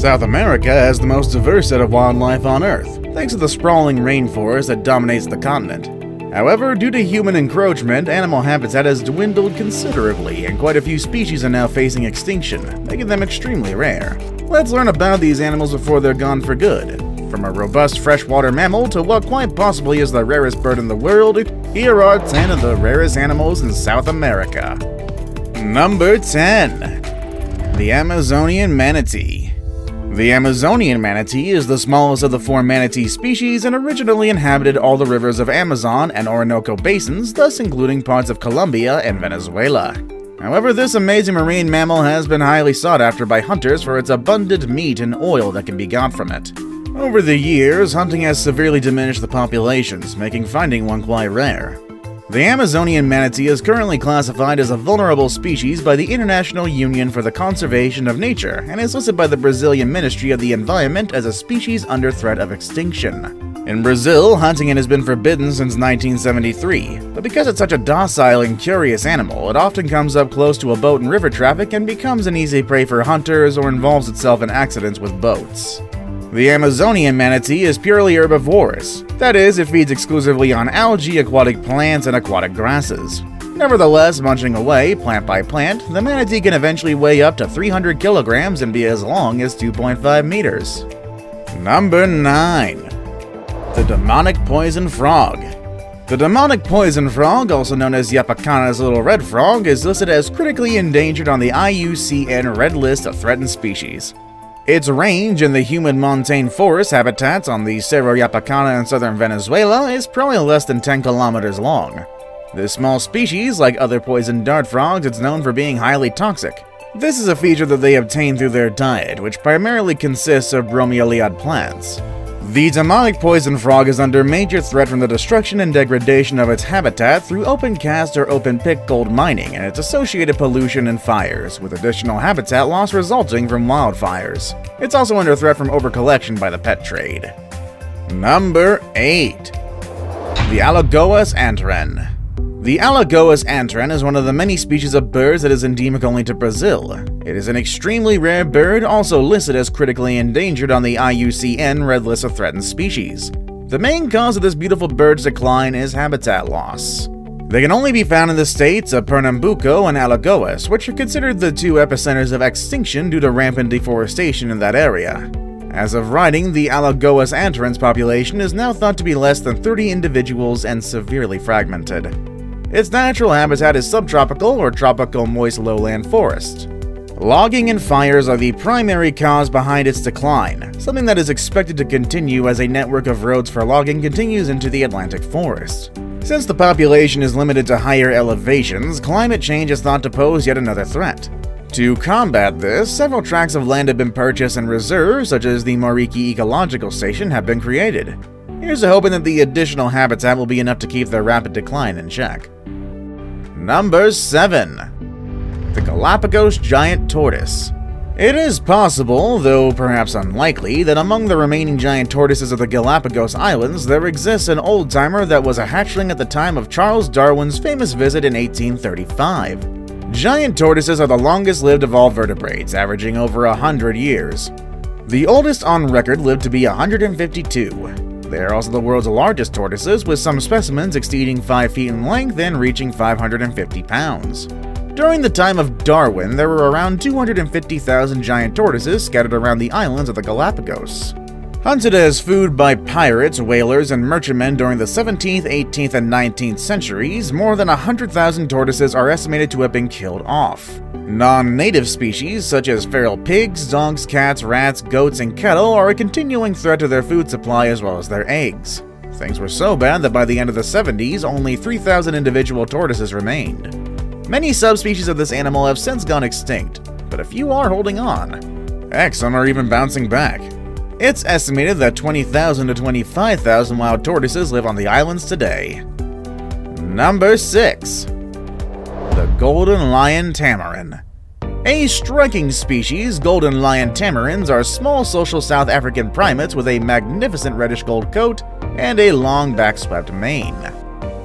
South America has the most diverse set of wildlife on Earth, thanks to the sprawling rainforest that dominates the continent. However, due to human encroachment, animal habitat has dwindled considerably, and quite a few species are now facing extinction, making them extremely rare. Let's learn about these animals before they're gone for good. From a robust freshwater mammal to what quite possibly is the rarest bird in the world, here are 10 of the rarest animals in South America. Number 10. The Amazonian Manatee. The Amazonian manatee is the smallest of the 4 manatee species and originally inhabited all the rivers of Amazon and Orinoco basins, thus including parts of Colombia and Venezuela. However, this amazing marine mammal has been highly sought after by hunters for its abundant meat and oil that can be got from it. Over the years, hunting has severely diminished the populations, making finding one quite rare. The Amazonian manatee is currently classified as a vulnerable species by the International Union for the Conservation of Nature and is listed by the Brazilian Ministry of the Environment as a species under threat of extinction. In Brazil, hunting it has been forbidden since 1973, but because it's such a docile and curious animal, it often comes up close to a boat and river traffic and becomes an easy prey for hunters or involves itself in accidents with boats. The Amazonian manatee is purely herbivorous, that is, it feeds exclusively on algae, aquatic plants, and aquatic grasses. Nevertheless, munching away, plant by plant, the manatee can eventually weigh up to 300 kilograms and be as long as 2.5 meters. Number 9. The Demonic Poison Frog. The demonic poison frog, also known as Yapakana's Little Red Frog, is listed as critically endangered on the IUCN Red List of Threatened Species. Its range in the humid montane forest habitats on the Cerro Yapacana in southern Venezuela is probably less than 10 kilometers long. This small species, like other poison dart frogs, is known for being highly toxic. This is a feature that they obtain through their diet, which primarily consists of bromeliad plants. The demonic poison frog is under major threat from the destruction and degradation of its habitat through open cast or open pick gold mining and its associated pollution and fires, with additional habitat loss resulting from wildfires. It's also under threat from overcollection by the pet trade. Number 8. The Alagoas Antwren. The Alagoas Antwren is one of the many species of birds that is endemic only to Brazil. It is an extremely rare bird, also listed as critically endangered on the IUCN Red List of Threatened Species. The main cause of this beautiful bird's decline is habitat loss. They can only be found in the states of Pernambuco and Alagoas, which are considered the 2 epicenters of extinction due to rampant deforestation in that area. As of writing, the Alagoas Antwren's population is now thought to be less than 30 individuals and severely fragmented. Its natural habitat is subtropical or tropical moist lowland forest. Logging and fires are the primary cause behind its decline, something that is expected to continue as a network of roads for logging continues into the Atlantic forest. Since the population is limited to higher elevations, climate change is thought to pose yet another threat. To combat this, several tracts of land have been purchased and reserves, such as the Mauriqui Ecological Station, have been created. Here's hoping that the additional habitat will be enough to keep their rapid decline in check. Number 7. The Galapagos Giant Tortoise. It is possible, though perhaps unlikely, that among the remaining giant tortoises of the Galapagos Islands, there exists an old-timer that was a hatchling at the time of Charles Darwin's famous visit in 1835. Giant tortoises are the longest-lived of all vertebrates, averaging over 100 years. The oldest on record lived to be 152. They are also the world's largest tortoises, with some specimens exceeding 5 feet in length and reaching 550 pounds. During the time of Darwin, there were around 250,000 giant tortoises scattered around the islands of the Galapagos. Hunted as food by pirates, whalers, and merchantmen during the 17th, 18th, and 19th centuries, more than 100,000 tortoises are estimated to have been killed off. Non-native species, such as feral pigs, dogs, cats, rats, goats, and cattle, are a continuing threat to their food supply as well as their eggs. Things were so bad that by the end of the 70s, only 3,000 individual tortoises remained. Many subspecies of this animal have since gone extinct, but a few are holding on. Heck, some are even bouncing back. It's estimated that 20,000 to 25,000 wild tortoises live on the islands today. Number 6. The Golden Lion Tamarin. A striking species, Golden Lion Tamarins are small social South African primates with a magnificent reddish-gold coat and a long back-swept mane.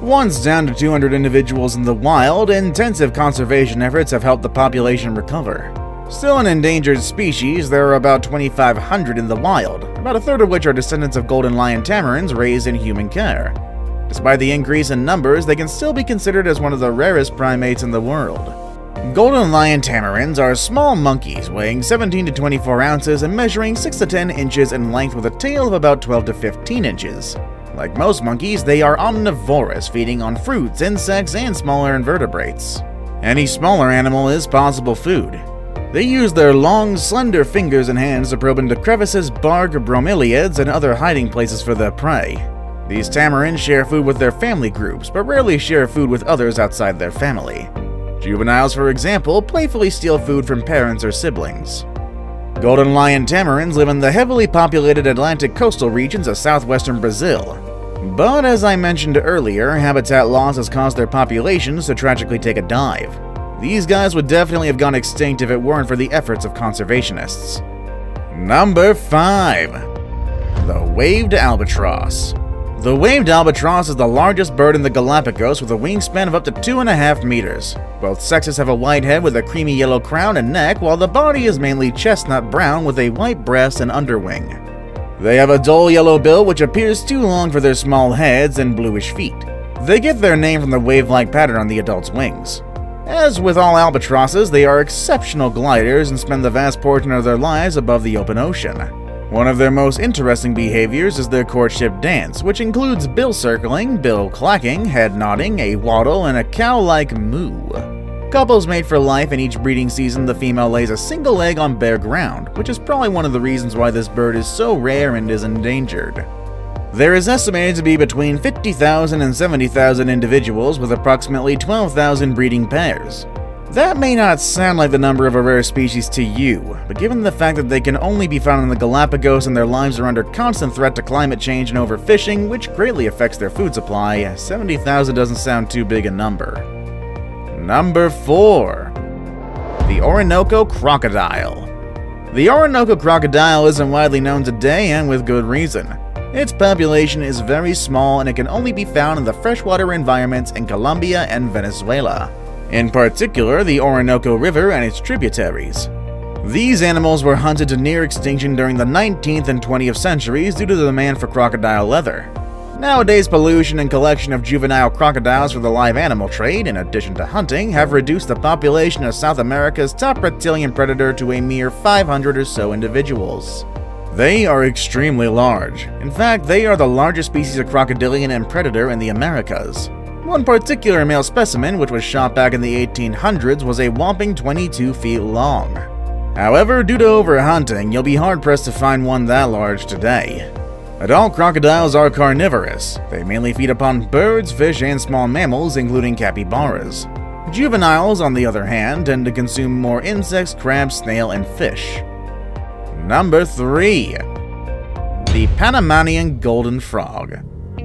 Once down to 200 individuals in the wild, intensive conservation efforts have helped the population recover. Still an endangered species, there are about 2,500 in the wild, about a third of which are descendants of golden lion tamarins raised in human care. Despite the increase in numbers, they can still be considered as one of the rarest primates in the world. Golden lion tamarins are small monkeys weighing 17 to 24 ounces and measuring 6 to 10 inches in length with a tail of about 12 to 15 inches. Like most monkeys, they are omnivorous, feeding on fruits, insects, and smaller invertebrates. Any smaller animal is possible food. They use their long, slender fingers and hands to probe into crevices, bark, bromeliads, and other hiding places for their prey. These tamarins share food with their family groups, but rarely share food with others outside their family. Juveniles, for example, playfully steal food from parents or siblings. Golden lion tamarins live in the heavily populated Atlantic coastal regions of southwestern Brazil. But as I mentioned earlier, habitat loss has caused their populations to tragically take a dive. These guys would definitely have gone extinct if it weren't for the efforts of conservationists. Number 5. The waved albatross. The waved albatross is the largest bird in the Galapagos with a wingspan of up to 2.5 meters. Both sexes have a white head with a creamy yellow crown and neck, while the body is mainly chestnut brown with a white breast and underwing. They have a dull yellow bill which appears too long for their small heads and bluish feet. They get their name from the wave-like pattern on the adult's wings. As with all albatrosses, they are exceptional gliders and spend the vast portion of their lives above the open ocean. One of their most interesting behaviors is their courtship dance, which includes bill circling, bill clacking, head nodding, a waddle, and a cow-like moo. Couples mate for life, and each breeding season the female lays a single egg on bare ground, which is probably one of the reasons why this bird is so rare and is endangered. There is estimated to be between 50,000 and 70,000 individuals with approximately 12,000 breeding pairs. That may not sound like the number of a rare species to you, but given the fact that they can only be found in the Galapagos and their lives are under constant threat to climate change and overfishing, which greatly affects their food supply, 70,000 doesn't sound too big a number. Number 4. The Orinoco Crocodile. The Orinoco crocodile isn't widely known today, and with good reason. Its population is very small and it can only be found in the freshwater environments in Colombia and Venezuela. In particular, the Orinoco River and its tributaries. These animals were hunted to near extinction during the 19th and 20th centuries due to the demand for crocodile leather. Nowadays, pollution and collection of juvenile crocodiles for the live animal trade, in addition to hunting, have reduced the population of South America's top reptilian predator to a mere 500 or so individuals. They are extremely large. In fact, they are the largest species of crocodilian and predator in the Americas. One particular male specimen, which was shot back in the 1800s, was a whopping 22 feet long. However, due to overhunting, you'll be hard-pressed to find one that large today. Adult crocodiles are carnivorous. They mainly feed upon birds, fish, and small mammals, including capybaras. Juveniles, on the other hand, tend to consume more insects, crabs, snail, and fish. Number 3. The Panamanian Golden Frog.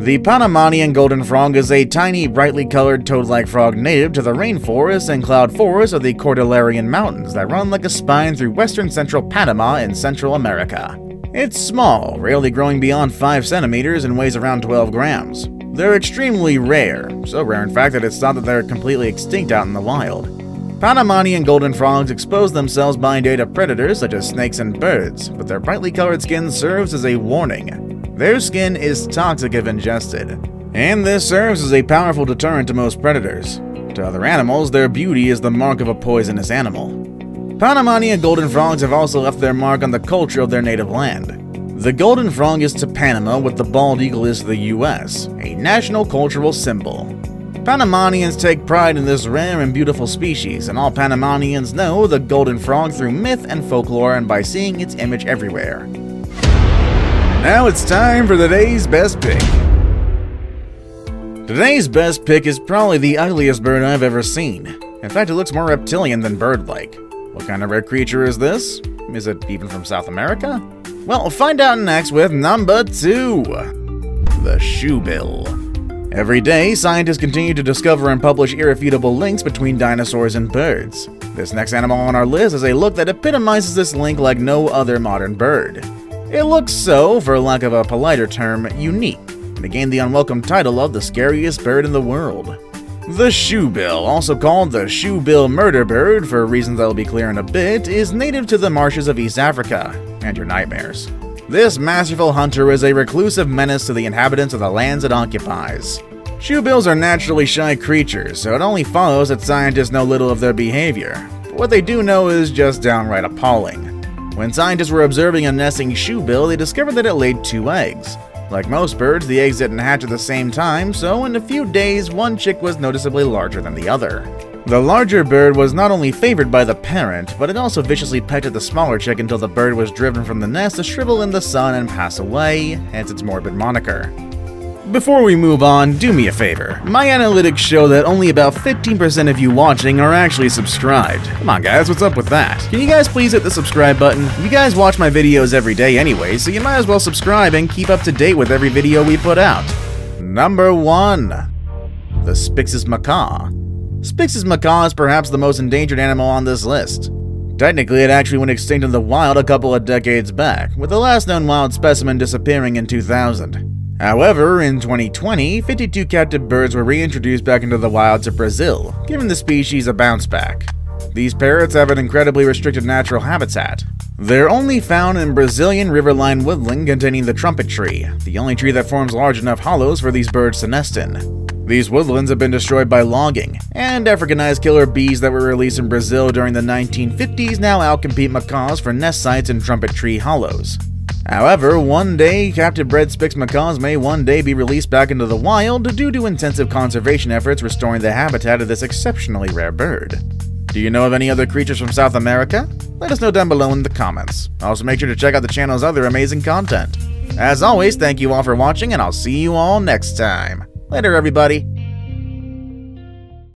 The Panamanian golden frog is a tiny, brightly colored toad-like frog native to the rainforests and cloud forests of the Cordilleran Mountains that run like a spine through western central Panama in Central America. It's small, rarely growing beyond 5 centimeters and weighs around 12 grams. They're extremely rare, so rare in fact that it's thought that they're completely extinct out in the wild. Panamanian golden frogs expose themselves by day to predators such as snakes and birds, but their brightly colored skin serves as a warning. Their skin is toxic if ingested, and this serves as a powerful deterrent to most predators. To other animals, their beauty is the mark of a poisonous animal. Panamanian golden frogs have also left their mark on the culture of their native land. The golden frog is to Panama what the bald eagle is to the US, a national cultural symbol. Panamanians take pride in this rare and beautiful species, and all Panamanians know the golden frog through myth and folklore and by seeing its image everywhere. Now it's time for today's best pick. Today's best pick is probably the ugliest bird I've ever seen. In fact, it looks more reptilian than bird-like. What kind of rare creature is this? Is it even from South America? Well, find out next with number 2. The Shoebill. Every day, scientists continue to discover and publish irrefutable links between dinosaurs and birds. This next animal on our list is a look that epitomizes this link like no other modern bird. It looks so, for lack of a politer term, unique, and it gained the unwelcome title of the scariest bird in the world. The shoebill, also called the shoebill murder bird for reasons that'll be clear in a bit, is native to the marshes of East Africa, and your nightmares. This masterful hunter is a reclusive menace to the inhabitants of the lands it occupies. Shoebills are naturally shy creatures, so it only follows that scientists know little of their behavior. But what they do know is just downright appalling. When scientists were observing a nesting shoebill, they discovered that it laid 2 eggs. Like most birds, the eggs didn't hatch at the same time, so in a few days, one chick was noticeably larger than the other. The larger bird was not only favored by the parent, but it also viciously pecked at the smaller chick until the bird was driven from the nest to shrivel in the sun and pass away, hence its morbid moniker. Before we move on, do me a favor. My analytics show that only about 15% of you watching are actually subscribed. Come on guys, what's up with that? Can you guys please hit the subscribe button? You guys watch my videos every day anyway, so you might as well subscribe and keep up to date with every video we put out. Number 1, the Spix's macaw. Spix's macaw is perhaps the most endangered animal on this list. Technically, it actually went extinct in the wild a couple of decades back, with the last known wild specimen disappearing in 2000. However, in 2020, 52 captive birds were reintroduced back into the wilds of Brazil, giving the species a bounce back. These parrots have an incredibly restricted natural habitat. They're only found in Brazilian riverline woodland containing the trumpet tree, the only tree that forms large enough hollows for these birds to nest in. These woodlands have been destroyed by logging, and Africanized killer bees that were released in Brazil during the 1950s now outcompete macaws for nest sites in trumpet tree hollows. However, one day, captive-bred Spix's macaws may one day be released back into the wild due to intensive conservation efforts restoring the habitat of this exceptionally rare bird. Do you know of any other creatures from South America? Let us know down below in the comments. Also, make sure to check out the channel's other amazing content. As always, thank you all for watching, and I'll see you all next time. Later, everybody.